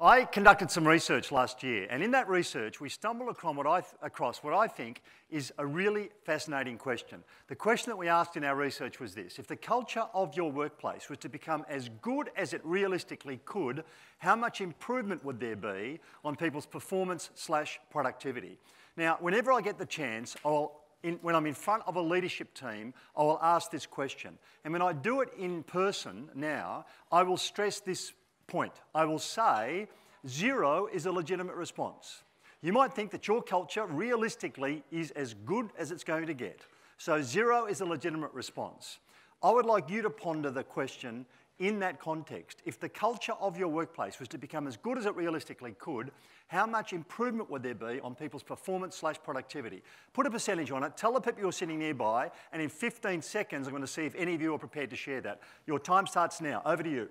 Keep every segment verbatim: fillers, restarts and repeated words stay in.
I conducted some research last year, and in that research we stumbled across what, I th across what I think is a really fascinating question. The question that we asked in our research was this: if the culture of your workplace was to become as good as it realistically could, how much improvement would there be on people's performance slash productivity? Now, whenever I get the chance, I'll In, when I'm in front of a leadership team, I will ask this question. And when I do it in person now, I will stress this point. I will say, zero is a legitimate response. You might think that your culture realistically is as good as it's going to get. So zero is a legitimate response. I would like you to ponder the question in that context. If the culture of your workplace was to become as good as it realistically could, how much improvement would there be on people's performance slash productivity? Put a percentage on it, tell the people you're sitting nearby, and in fifteen seconds, I'm going to see if any of you are prepared to share that. Your time starts now. Over to you.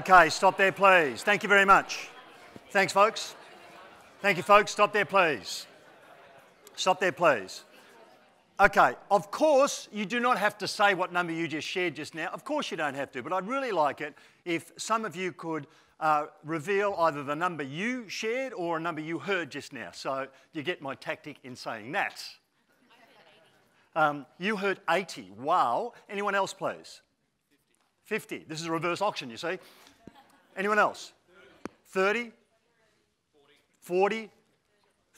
Okay, stop there, please. Thank you very much. Thanks, folks. Thank you, folks. Stop there, please. Stop there, please. Okay, of course, you do not have to say what number you just shared just now. Of course you don't have to, but I'd really like it if some of you could uh, reveal either the number you shared or a number you heard just now. So you get my tactic in saying that. I heard eighty. Um, you heard eighty. Wow. Anyone else, please? fifty. This is a reverse auction, you see. Anyone else? thirty? forty?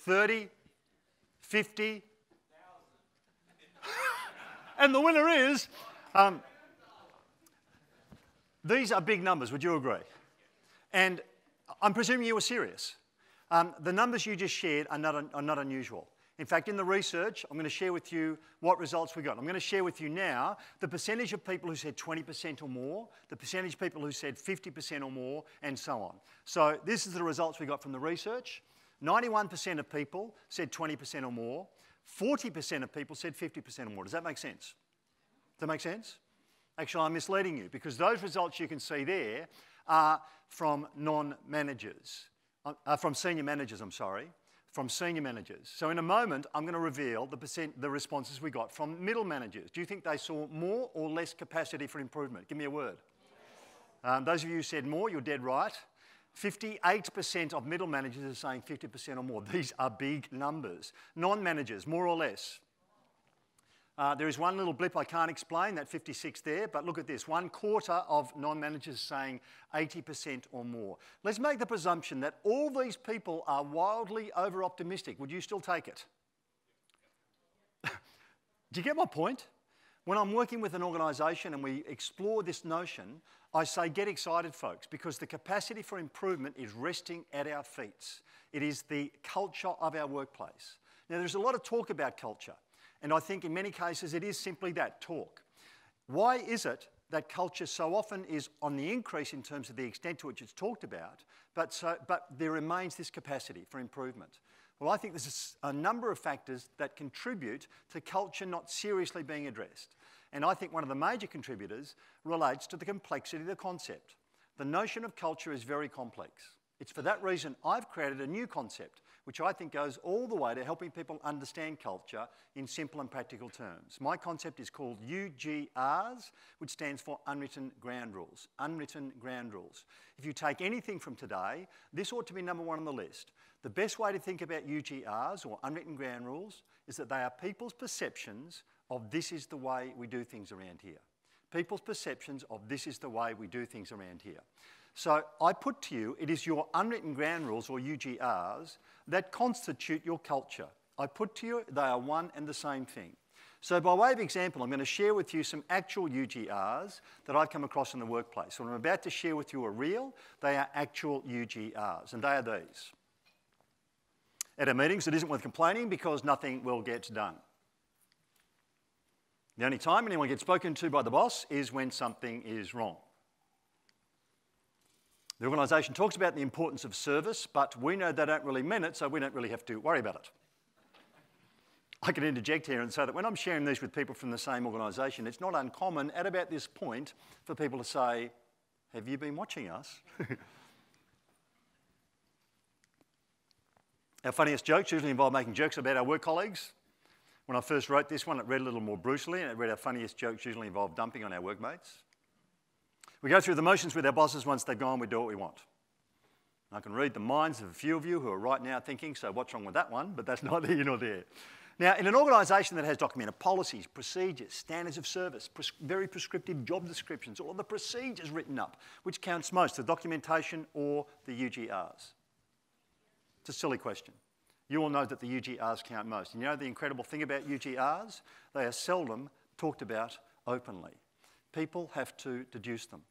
thirty? fifty? And the winner is... Um, these are big numbers, would you agree? And I'm presuming you were serious. Um, the numbers you just shared are not, un are not unusual. In fact, in the research, I'm going to share with you what results we got. I'm going to share with you now the percentage of people who said twenty percent or more, the percentage of people who said fifty percent or more, and so on. So this is the results we got from the research. ninety-one percent of people said twenty percent or more. forty percent of people said fifty percent or more. Does that make sense? Does that make sense? Actually, I'm misleading you, because those results you can see there are from non-managers, uh, from senior managers, I'm sorry. From senior managers. So in a moment, I'm going to reveal the percent, the responses we got from middle managers. Do you think they saw more or less capacity for improvement? Give me a word. Yes. Um, those of you who said more, you're dead right. fifty-eight percent of middle managers are saying fifty percent or more. These are big numbers. Non-managers, more or less. Uh, there is one little blip I can't explain, that fifty-six there, but look at this. One quarter of non-managers saying eighty percent or more. Let's make the presumption that all these people are wildly over-optimistic. Would you still take it? Do you get my point? When I'm working with an organisation and we explore this notion, I say get excited, folks, because the capacity for improvement is resting at our feet. It is the culture of our workplace. Now, there's a lot of talk about culture. And I think in many cases it is simply that, talk. Why is it that culture so often is on the increase in terms of the extent to which it's talked about, but, so, but there remains this capacity for improvement? Well, I think there's a number of factors that contribute to culture not seriously being addressed. And I think one of the major contributors relates to the complexity of the concept. The notion of culture is very complex. It's for that reason I've created a new concept, which I think goes all the way to helping people understand culture in simple and practical terms. My concept is called U G Rs, which stands for Unwritten Ground Rules. Unwritten Ground Rules. If you take anything from today, this ought to be number one on the list. The best way to think about U G Rs, or Unwritten Ground Rules, is that they are people's perceptions of this is the way we do things around here. People's perceptions of this is the way we do things around here. So I put to you, it is your unwritten ground rules, or U G Rs, that constitute your culture. I put to you, they are one and the same thing. So by way of example, I'm going to share with you some actual U G Rs that I've come across in the workplace. What I'm about to share with you are real. They are actual U G Rs, and they are these. At our meetings, it isn't worth complaining because nothing will get done. The only time anyone gets spoken to by the boss is when something is wrong. The organisation talks about the importance of service, but we know they don't really mean it, so we don't really have to worry about it. I can interject here and say that when I'm sharing these with people from the same organisation, it's not uncommon at about this point for people to say, have you been watching us? Our funniest jokes usually involve making jokes about our work colleagues. When I first wrote this one, it read a little more brutally, and it read our funniest jokes usually involve dumping on our workmates. We go through the motions with our bosses. Once they're gone, we do what we want. And I can read the minds of a few of you who are right now thinking, so what's wrong with that one? But that's neither here nor there. Now, in an organisation that has documented policies, procedures, standards of service, pres very prescriptive job descriptions, all of the procedures written up, which counts most, the documentation or the U G Rs? It's a silly question. You all know that the U G Rs count most. And you know the incredible thing about U G Rs? They are seldom talked about openly. People have to deduce them.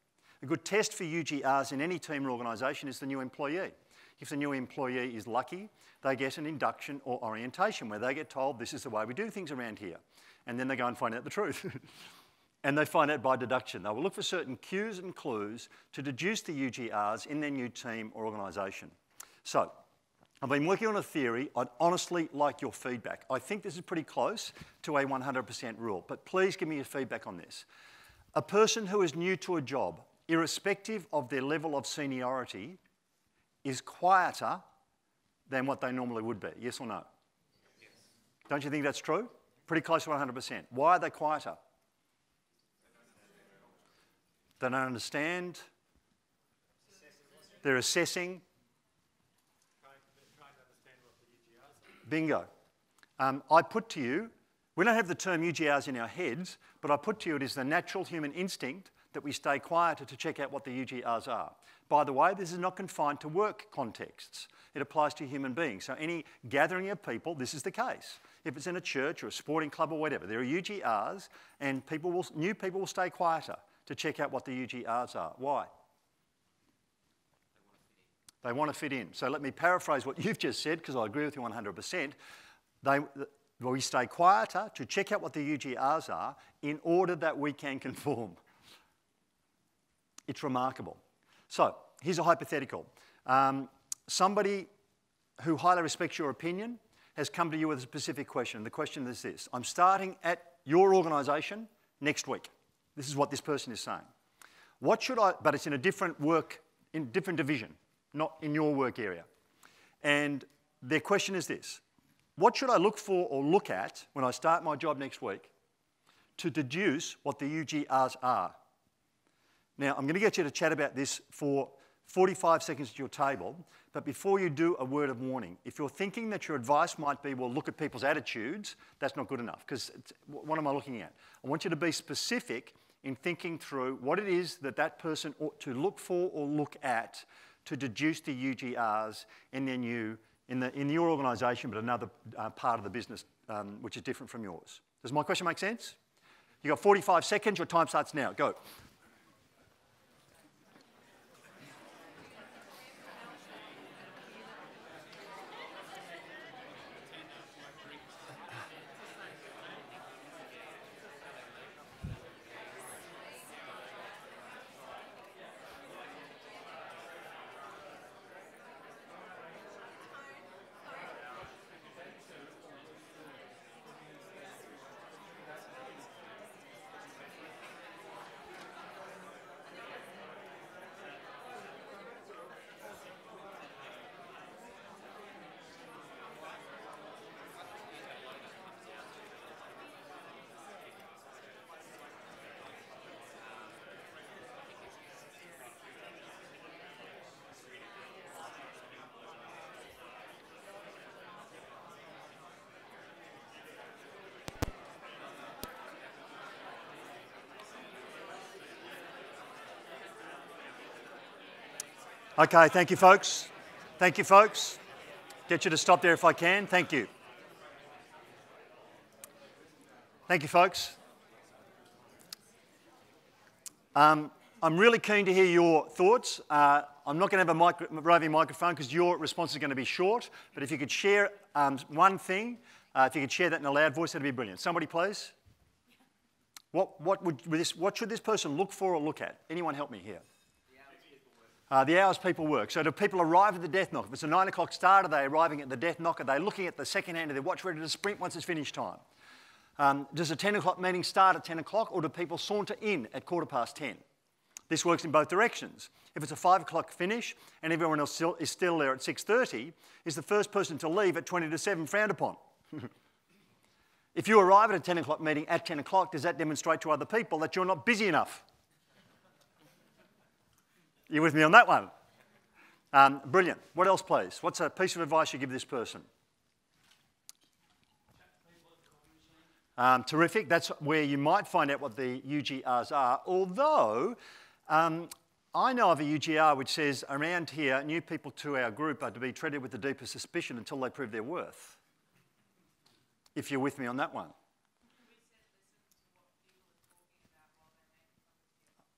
A good test for U G Rs in any team or organisation is the new employee. If the new employee is lucky, they get an induction or orientation where they get told this is the way we do things around here. And then they go and find out the truth. And they find out by deduction. They will look for certain cues and clues to deduce the U G Rs in their new team or organisation. So, I've been working on a theory. I'd honestly like your feedback. I think this is pretty close to a one hundred percent rule, but please give me your feedback on this. A person who is new to a job, irrespective of their level of seniority, is quieter than what they normally would be. Yes or no? Yes. Don't you think that's true? Pretty close to one hundred percent. Why are they quieter? They don't understand. They're assessing. Bingo. Um, I put to you, we don't have the term U G Rs in our heads, but I put to you it is the natural human instinct that we stay quieter to check out what the U G Rs are. By the way, this is not confined to work contexts. It applies to human beings. So any gathering of people, this is the case. If it's in a church or a sporting club or whatever, there are U G Rs and people will, new people will stay quieter to check out what the U G Rs are. Why? They want to fit in. So let me paraphrase what you've just said, because I agree with you one hundred percent. They, well, we stay quieter to check out what the U G Rs are in order that we can conform. It's remarkable. So here's a hypothetical. Um, somebody who highly respects your opinion has come to you with a specific question. The question is this. I'm starting at your organisation next week. This is what this person is saying. What should I, but it's in a different work, in different division. Not in your work area. And their question is this. What should I look for or look at when I start my job next week to deduce what the U G Rs are? Now, I'm going to get you to chat about this for forty-five seconds at your table, but before you do, a word of warning. If you're thinking that your advice might be, well, look at people's attitudes, that's not good enough, because what am I looking at? I want you to be specific in thinking through what it is that that person ought to look for or look at to deduce the U G Rs in their new, in, the, in your organisation, but another uh, part of the business um, which is different from yours. Does my question make sense? You've got forty-five seconds, your time starts now, go. Okay, thank you, folks. Thank you, folks. Get you to stop there if I can. Thank you. Thank you, folks. Um, I'm really keen to hear your thoughts. Uh, I'm not going to have a micro roving microphone because your response is going to be short, but if you could share um, one thing, uh, if you could share that in a loud voice, that would be brilliant. Somebody, please. What, what, would this, what should this person look for or look at? Anyone help me here? Uh, the hours people work. So do people arrive at the death knock? If it's a nine o'clock start, are they arriving at the death knock? Are they looking at the second hand of their watch ready to sprint once it's finish time? Um, does a ten o'clock meeting start at ten o'clock, or do people saunter in at quarter past ten? This works in both directions. If it's a five o'clock finish and everyone else still, is still there at six thirty, is the first person to leave at twenty to seven frowned upon? If you arrive at a ten o'clock meeting at ten o'clock, does that demonstrate to other people that you're not busy enough? You with me on that one? Um, brilliant. What else, please? What's a piece of advice you give this person? Um, terrific. That's where you might find out what the U G Rs are. Although, um, I know of a U G R which says, around here, new people to our group are to be treated with the deepest suspicion until they prove their worth. If you're with me on that one.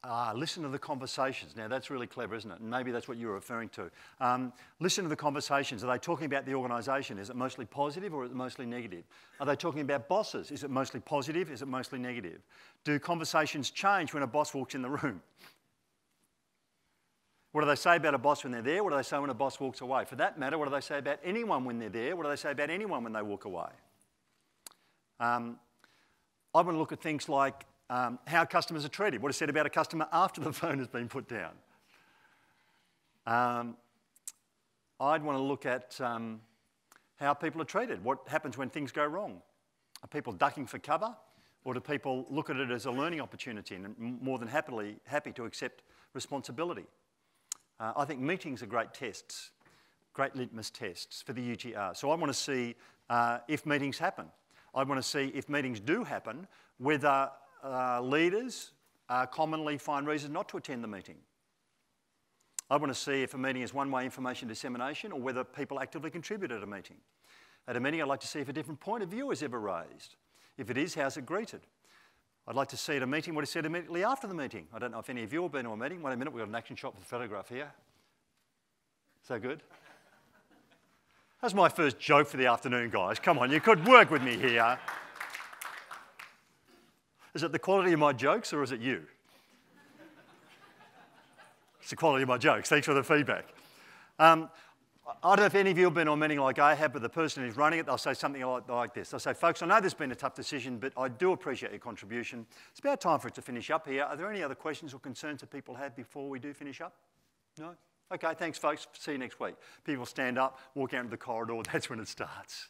Ah, listen to the conversations. Now, that's really clever, isn't it? And maybe that's what you were referring to. Um, listen to the conversations. Are they talking about the organisation? Is it mostly positive or is it mostly negative? Are they talking about bosses? Is it mostly positive? Is it mostly negative? Do conversations change when a boss walks in the room? What do they say about a boss when they're there? What do they say when a boss walks away? For that matter, what do they say about anyone when they're there? What do they say about anyone when they walk away? Um, I want to look at things like Um, how customers are treated. What is said about a customer after the phone has been put down? Um, I'd want to look at um, how people are treated. What happens when things go wrong? Are people ducking for cover? Or do people look at it as a learning opportunity and more than happily happy to accept responsibility? Uh, I think meetings are great tests, great litmus tests for the U G R. So I want to see uh, if meetings happen. I want to see if meetings do happen, whether Uh, leaders uh, commonly find reasons not to attend the meeting. I want to see if a meeting is one-way information dissemination or whether people actively contribute at a meeting. At a meeting, I'd like to see if a different point of view is ever raised. If it is, how's it greeted? I'd like to see at a meeting what is said immediately after the meeting. I don't know if any of you have been to a meeting. Wait a minute, we've got an action shot with a photograph here. So good. That's my first joke for the afternoon, guys. Come on, you could work with me here. Is it the quality of my jokes or is it you? It's the quality of my jokes. Thanks for the feedback. Um, I don't know if any of you have been on a meeting like I have, but the person who's running it, they'll say something like, like this. They'll say, folks, I know this has been a tough decision, but I do appreciate your contribution. It's about time for it to finish up here. Are there any other questions or concerns that people have before we do finish up? No? Okay, thanks, folks. See you next week. People stand up, walk out into the corridor. That's when it starts.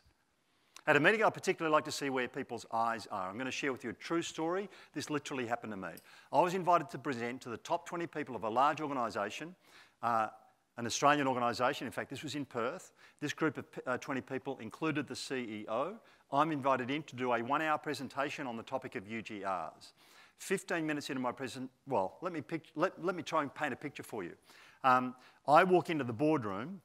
At a meeting, I particularly like to see where people's eyes are. I'm going to share with you a true story. This literally happened to me. I was invited to present to the top twenty people of a large organisation, uh, an Australian organisation. In fact, this was in Perth. This group of uh, twenty people included the C E O. I'm invited in to do a one-hour presentation on the topic of U G Rs. Fifteen minutes into my present, well, let me pic let, let me try and paint a picture for you. Um, I walk into the boardroom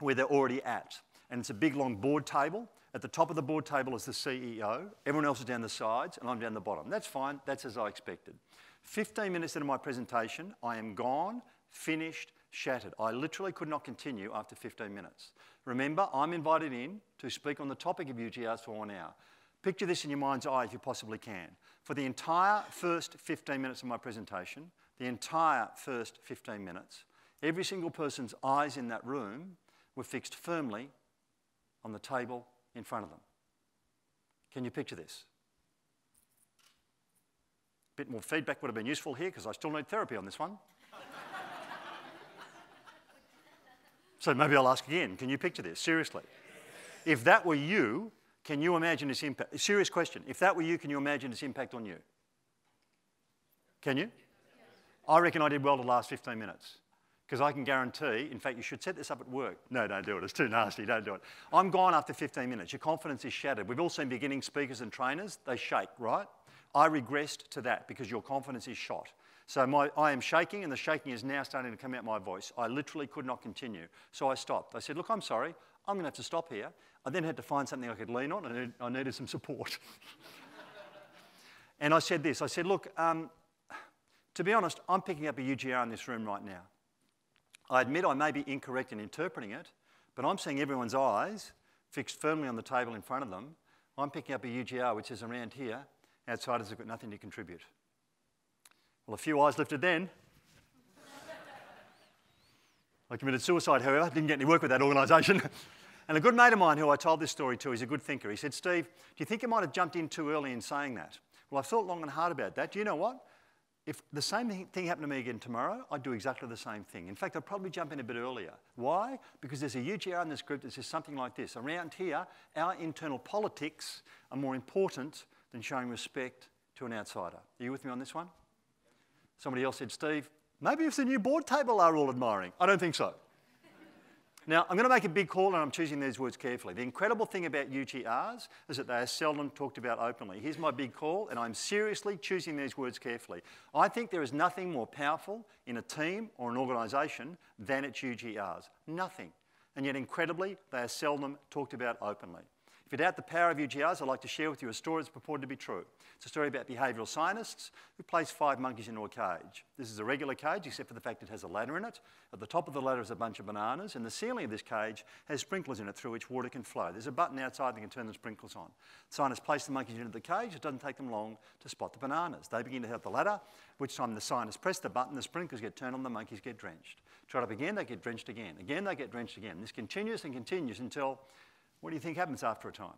where they're already at, and it's a big long board table. At the top of the board table is the C E O, everyone else is down the sides, and I'm down the bottom. That's fine, that's as I expected. fifteen minutes into my presentation, I am gone, finished, shattered. I literally could not continue after fifteen minutes. Remember, I'm invited in to speak on the topic of U G Rs for one hour. Picture this in your mind's eye if you possibly can. For the entire first fifteen minutes of my presentation, the entire first fifteen minutes, every single person's eyes in that room were fixed firmly on the table in front of them. Can you picture this? A bit more feedback would have been useful here because I still need therapy on this one. So maybe I'll ask again, can you picture this? Seriously. Yes. If that were you, can you imagine its impact? A serious question. If that were you, can you imagine its impact on you? Can you? Yes. I reckon I did well the last fifteen minutes. Because I can guarantee, in fact, you should set this up at work. No, don't do it. It's too nasty. Don't do it. I'm gone after fifteen minutes. Your confidence is shattered. We've all seen beginning speakers and trainers. They shake, right? I regressed to that because your confidence is shot. So my, I am shaking, and the shaking is now starting to come out my voice. I literally could not continue. So I stopped. I said, look, I'm sorry. I'm going to have to stop here. I then had to find something I could lean on, and I needed some support. And I said this. I said, look, um, to be honest, I'm picking up a U G R in this room right now. I admit I may be incorrect in interpreting it, but I'm seeing everyone's eyes fixed firmly on the table in front of them. I'm picking up a U G R which is around here. Outsiders have got nothing to contribute. Well, a few eyes lifted then. I committed suicide, however. Didn't get any work with that organisation. And a good mate of mine who I told this story to, he's a good thinker. He said, "Steve, do you think you might have jumped in too early in saying that?" Well, I've thought long and hard about that. Do you know what? If the same thing happened to me again tomorrow, I'd do exactly the same thing. In fact, I'd probably jump in a bit earlier. Why? Because there's a huge error in this group that says something like this. Around here, our internal politics are more important than showing respect to an outsider. Are you with me on this one? Somebody else said, "Steve, maybe it's the new board table are all admiring." I don't think so. Now, I'm going to make a big call, and I'm choosing these words carefully. The incredible thing about U G Rs is that they are seldom talked about openly. Here's my big call, and I'm seriously choosing these words carefully. I think there is nothing more powerful in a team or an organisation than its U G Rs. Nothing. And yet, incredibly, they are seldom talked about openly. If you doubt the power of U G Rs, I'd like to share with you a story that's purported to be true. It's a story about behavioural scientists who place five monkeys into a cage. This is a regular cage, except for the fact it has a ladder in it. At the top of the ladder is a bunch of bananas, and the ceiling of this cage has sprinklers in it through which water can flow. There's a button outside that can turn the sprinklers on. The scientists place the monkeys into the cage. It doesn't take them long to spot the bananas. They begin to head up the ladder, which time the scientists press the button, the sprinklers get turned on, the monkeys get drenched. Try it up again, they get drenched again. Again, they get drenched again. This continues and continues until... what do you think happens after a time?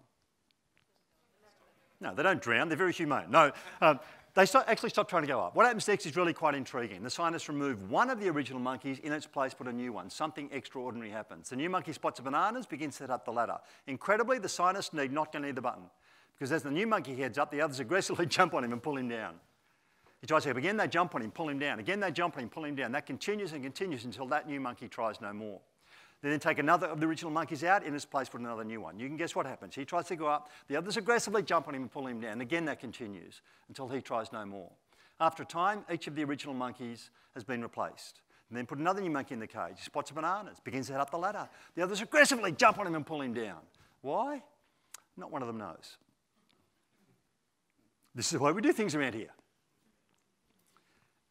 No, they don't drown. They're very humane. No, um, they stop, actually stop trying to go up. What happens next is really quite intriguing. The scientists remove one of the original monkeys, in its place put a new one. Something extraordinary happens. The new monkey spots the bananas, begins to head up the ladder. Incredibly, the scientists need not go near the button, because as the new monkey heads up, the others aggressively jump on him and pull him down. He tries to go up again, they jump on him, pull him down. Again, they jump on him, pull him down. That continues and continues until that new monkey tries no more. They then take another of the original monkeys out, in its place put another new one. You can guess what happens. He tries to go up, the others aggressively jump on him and pull him down. Again, that continues until he tries no more. After a time, each of the original monkeys has been replaced. And then put another new monkey in the cage. He spots bananas, begins to head up the ladder. The others aggressively jump on him and pull him down. Why? Not one of them knows. This is why we do things around here.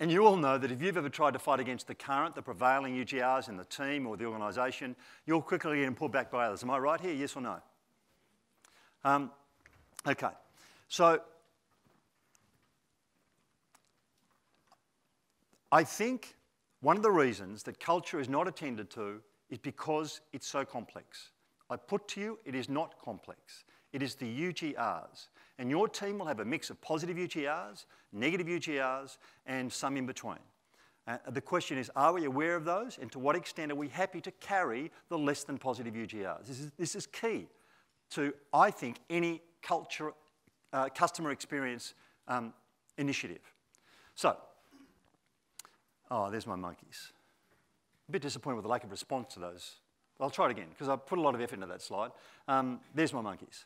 And you all know that if you've ever tried to fight against the current, the prevailing U G Rs in the team or the organisation, you'll quickly get pulled back by others. Am I right here? Yes or no? Um, okay. So I think one of the reasons that culture is not attended to is because it's so complex. I put to you, it is not complex. It is the U G Rs. And your team will have a mix of positive U G Rs, negative U G Rs, and some in between. Uh, the question is, are we aware of those? And to what extent are we happy to carry the less than positive U G Rs? This is, this is key to, I think, any culture, uh, customer experience um, initiative. So, oh, there's my monkeys. A bit disappointed with the lack of response to those. I'll try it again, because I put a lot of effort into that slide. Um, there's my monkeys.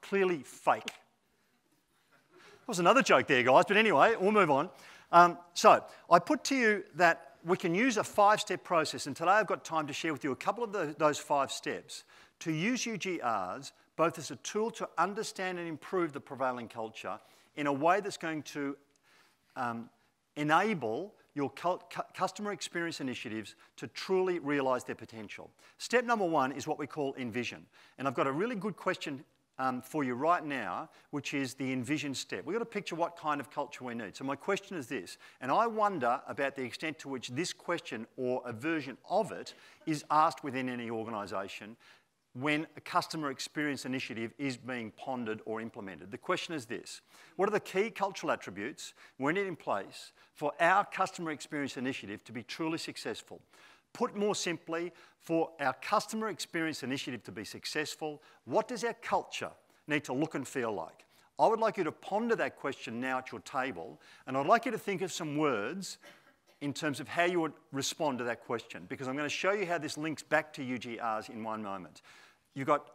Clearly fake. That was another joke there, guys, but anyway, we'll move on. Um, so, I put to you that we can use a five-step process, and today I've got time to share with you a couple of the, those five steps, to use U G Rs both as a tool to understand and improve the prevailing culture in a way that's going to um, enable your customer experience initiatives to truly realise their potential. Step number one is what we call envision, and I've got a really good question Um, for you right now, which is the envision step. We've got to picture what kind of culture we need. So my question is this, and I wonder about the extent to which this question or a version of it is asked within any organisation when a customer experience initiative is being pondered or implemented. The question is this, what are the key cultural attributes we need in place for our customer experience initiative to be truly successful? Put more simply, for our customer experience initiative to be successful, what does our culture need to look and feel like? I would like you to ponder that question now at your table, and I'd like you to think of some words in terms of how you would respond to that question, because I'm going to show you how this links back to U G Rs in one moment. You've got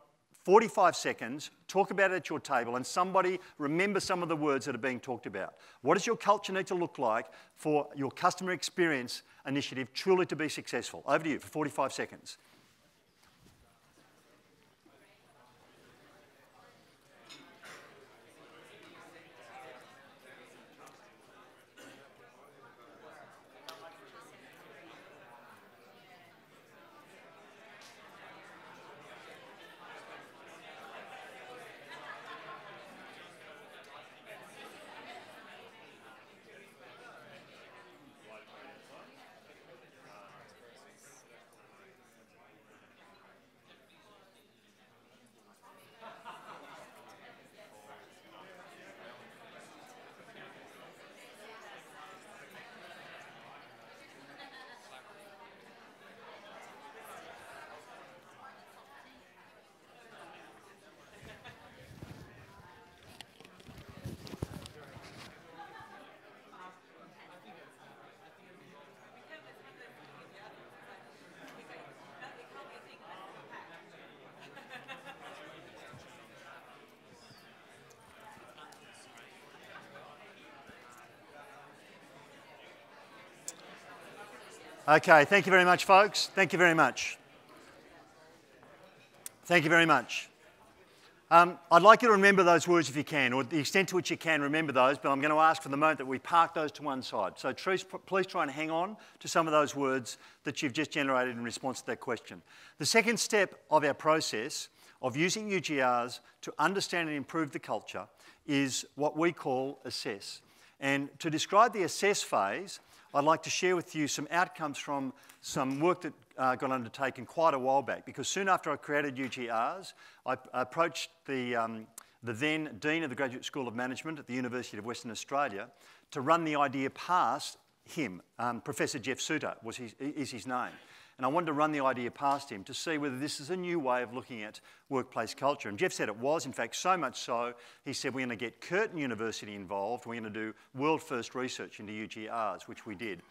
forty-five seconds, talk about it at your table, and somebody remember some of the words that are being talked about. What does your culture need to look like for your customer experience initiative truly to be successful? Over to you for forty-five seconds. Okay, thank you very much, folks. Thank you very much. Thank you very much. Um, I'd like you to remember those words if you can, or the extent to which you can remember those, but I'm going to ask for the moment that we park those to one side. So please try and hang on to some of those words that you've just generated in response to that question. The second step of our process of using U G Rs to understand and improve the culture is what we call assess. And to describe the assess phase, I'd like to share with you some outcomes from some work that Uh, got undertaken quite a while back, because soon after I created U G Rs, I approached the, um, the then Dean of the Graduate School of Management at the University of Western Australia to run the idea past him. Um, Professor Jeff Souter was his, is his name. And I wanted to run the idea past him to see whether this is a new way of looking at workplace culture. And Jeff said it was, in fact, so much so, he said, we're going to get Curtin University involved. We're going to do world-first research into U G Rs, which we did.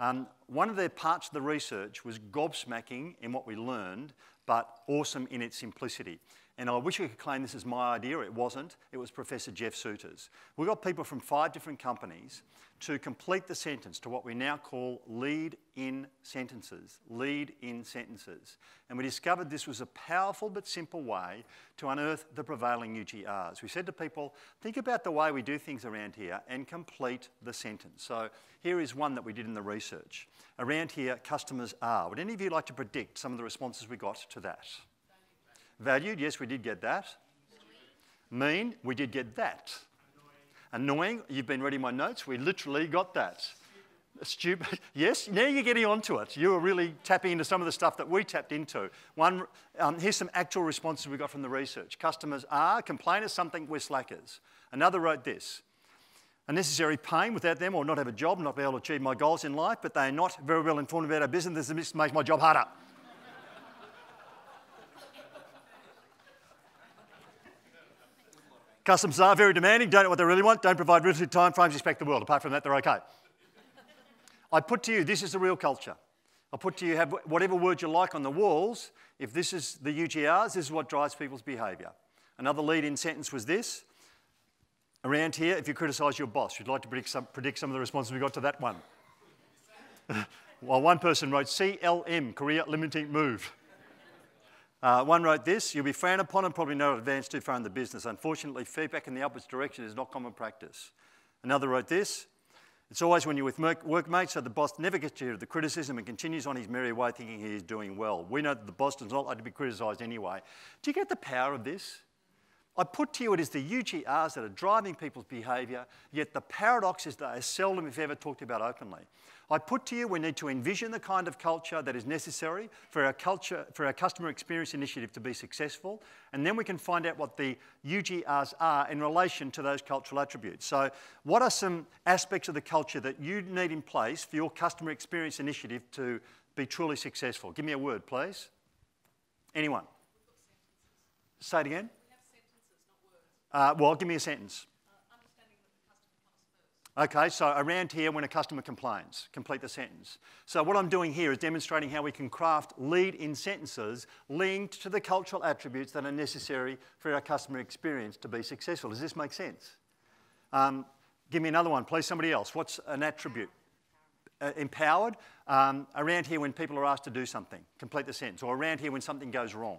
Um, one of the parts of the research was gobsmacking in what we learned, but awesome in its simplicity. And I wish I could claim this is my idea. It wasn't. It was Professor Jeff Souter's. We got people from five different companies to complete the sentence to what we now call lead-in sentences, lead-in sentences. And we discovered this was a powerful but simple way to unearth the prevailing U G Rs. We said to people, think about the way we do things around here and complete the sentence. So here is one that we did in the research. Around here, customers are. Would any of you like to predict some of the responses we got to that? Valued, yes, we did get that. Mean, we did get that. Annoying, Annoying you've been reading my notes, we literally got that. Stupid, Stupid. Yes, now you're getting onto it. You were really tapping into some of the stuff that we tapped into. One, um, here's some actual responses we got from the research. Customers are, complainers, something, we're slackers. Another wrote this. Unnecessary pain, without them I'll not have a job, not be able to achieve my goals in life, but they are not very well informed about our business, this makes my job harder. Customers are very demanding, don't know what they really want, don't provide realistic time frames, expect the world. Apart from that, they're okay. I put to you, this is the real culture. I put to you, have whatever word you like on the walls, if this is the U G Rs, this is what drives people's behaviour. Another lead-in sentence was this. Around here, if you criticise your boss, you'd like to predict some, predict some of the responses we got to that one. While one person wrote C L M, career limiting move. Uh, one wrote this, you'll be frowned upon and probably not advanced too far in the business. Unfortunately, feedback in the upwards direction is not common practice. Another wrote this, it's always when you're with workmates, so the boss never gets to hear the criticism and continues on his merry way thinking he is doing well. We know that the boss does not like to be criticised anyway. Do you get the power of this? I put to you it is the U G Rs that are driving people's behaviour, yet the paradox is that they are seldom, if ever, talked about openly. I put to you we need to envision the kind of culture that is necessary for our, culture, for our customer experience initiative to be successful, and then we can find out what the U G Rs are in relation to those cultural attributes. So what are some aspects of the culture that you need in place for your customer experience initiative to be truly successful? Give me a word, please. Anyone? Say it again. Uh, well, give me a sentence. Uh, understanding that the customer comes first. Okay, so around here, when a customer complains, complete the sentence. So what I'm doing here is demonstrating how we can craft lead-in sentences linked to the cultural attributes that are necessary for our customer experience to be successful. Does this make sense? Um, give me another one, please, somebody else. What's an attribute? Uh, empowered. Um, around here, when people are asked to do something, complete the sentence. Or around here, when something goes wrong.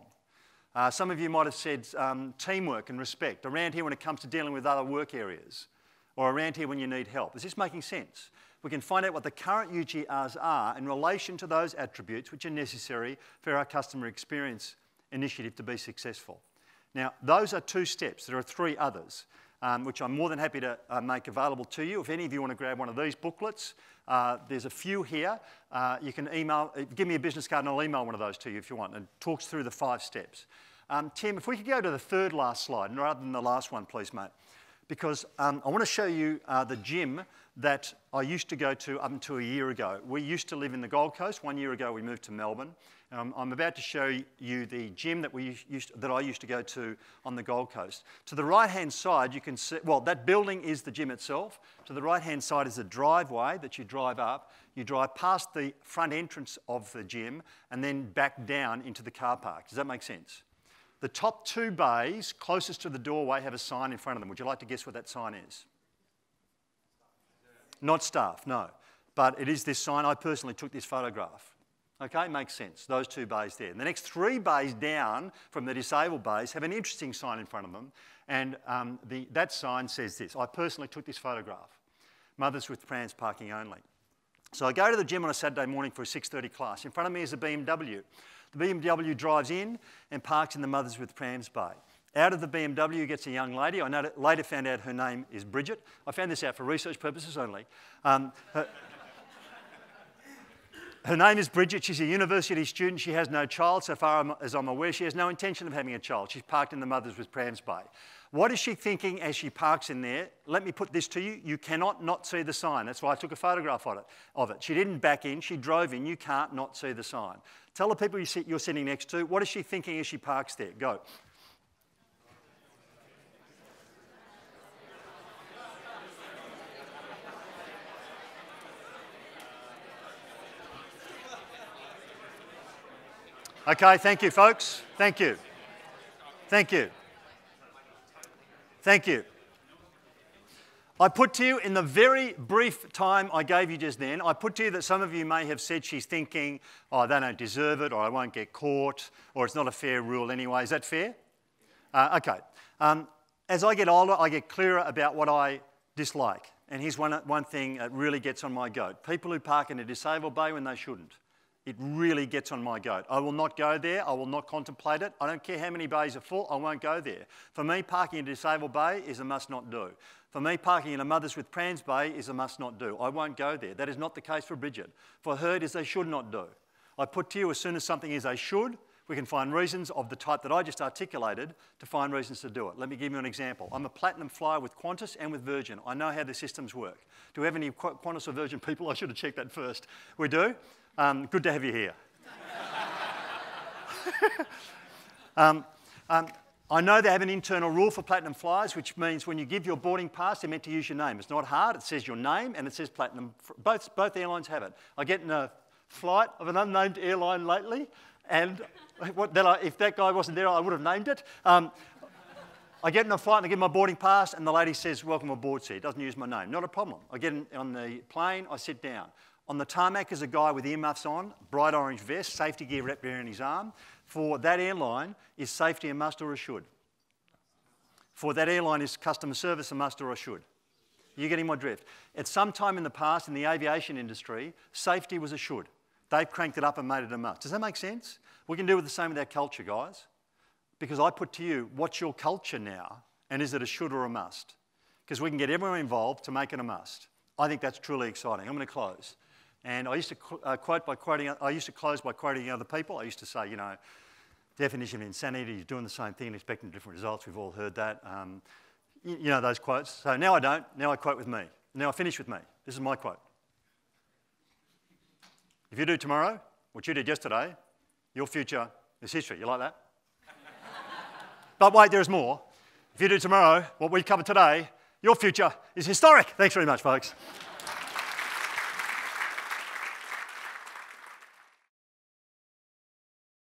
Uh, some of you might have said um, teamwork and respect, around here when it comes to dealing with other work areas, or around here when you need help. Is this making sense? We can find out what the current U G Rs are in relation to those attributes which are necessary for our customer experience initiative to be successful. Now, those are two steps. There are three others, um, which I'm more than happy to uh, make available to you. If any of you want to grab one of these booklets, Uh, there's a few here. Uh, you can email, uh, give me a business card and I'll email one of those to you if you want. It talks through the five steps. Um, Tim, if we could go to the third last slide rather than the last one, please, mate. Because um, I want to show you uh, the gym that I used to go to up until a year ago. We used to live in the Gold Coast. One year ago we moved to Melbourne. Um, I'm about to show you the gym that, we used to, that I used to go to on the Gold Coast. To the right-hand side, you can see, well, that building is the gym itself. To the right-hand side is a driveway that you drive up. You drive past the front entrance of the gym and then back down into the car park. Does that make sense? The top two bays closest to the doorway have a sign in front of them. Would you like to guess what that sign is? Not staff, no. but it is this sign. I personally took this photograph. Okay, makes sense, those two bays there. And the next three bays down from the disabled bays have an interesting sign in front of them, and um, the, that sign says this: I personally took this photograph. Mothers with prams parking only. So I go to the gym on a Saturday morning for a six thirty class. In front of me is a B M W. The B M W drives in and parks in the Mothers with Prams bay. Out of the B M W gets a young lady. I later found out her name is Bridget. I found this out for research purposes only. Um, her, her name is Bridget. She's a university student. She has no child. So far as I'm aware, she has no intention of having a child. She's parked in the Mothers with Prams bay. What is she thinking as she parks in there? Let me put this to you. You cannot not see the sign. That's why I took a photograph of it. Of it. She didn't back in. She drove in. You can't not see the sign. Tell the people you're sitting next to, what is she thinking as she parks there? Go. Okay, thank you, folks. Thank you. Thank you. Thank you. I put to you, in the very brief time I gave you just then, I put to you that some of you may have said she's thinking, oh, they don't deserve it, or I won't get caught, or it's not a fair rule anyway. Is that fair? Uh, okay. Um, as I get older, I get clearer about what I dislike. And here's one, one thing that really gets on my goat. People who park in a disabled bay when they shouldn't. It really gets on my goat. I will not go there. I will not contemplate it. I don't care how many bays are full. I won't go there. For me, parking in a disabled bay is a must not do. For me, parking in a Mothers with Prams bay is a must not do. I won't go there. That is not the case for Bridget. For her, it is they should not do. I put to you, as soon as something is a should, we can find reasons of the type that I just articulated to find reasons to do it. Let me give you an example. I'm a platinum flyer with Qantas and with Virgin. I know how the systems work. Do we have any Qantas or Virgin people? I should have checked that first. We do? Um, good to have you here. um, um, I know they have an internal rule for platinum flyers, which means when you give your boarding pass, they're meant to use your name. It's not hard. It says your name and it says platinum. Both, both airlines have it. I get in a flight of an unnamed airline lately, and what, that I, if that guy wasn't there, I would have named it. Um, I get in a flight and I give my boarding pass, and the lady says, welcome aboard, sir. It doesn't use my name. Not a problem. I get in, on the plane, I sit down. On the tarmac is a guy with earmuffs on, bright orange vest, safety gear wrapped around his arm. For that airline, is safety a must or a should? For that airline, is customer service a must or a should? You're getting my drift. At some time in the past, in the aviation industry, safety was a should. They've cranked it up and made it a must. Does that make sense? We can do with the same with our culture, guys. Because I put to you, what's your culture now? And is it a should or a must? Because we can get everyone involved to make it a must. I think that's truly exciting. I'm going to close. And I used to uh, quote by quoting. I used to close by quoting other people. I used to say, you know, definition of insanity is doing the same thing and expecting different results. We've all heard that. Um, you, you know those quotes. So now I don't. Now I quote with me. Now I finish with me. This is my quote. If you do tomorrow what you did yesterday, your future is history. You like that? But wait, there's more. If you do tomorrow what we covered today, your future is historic. Thanks very much, folks.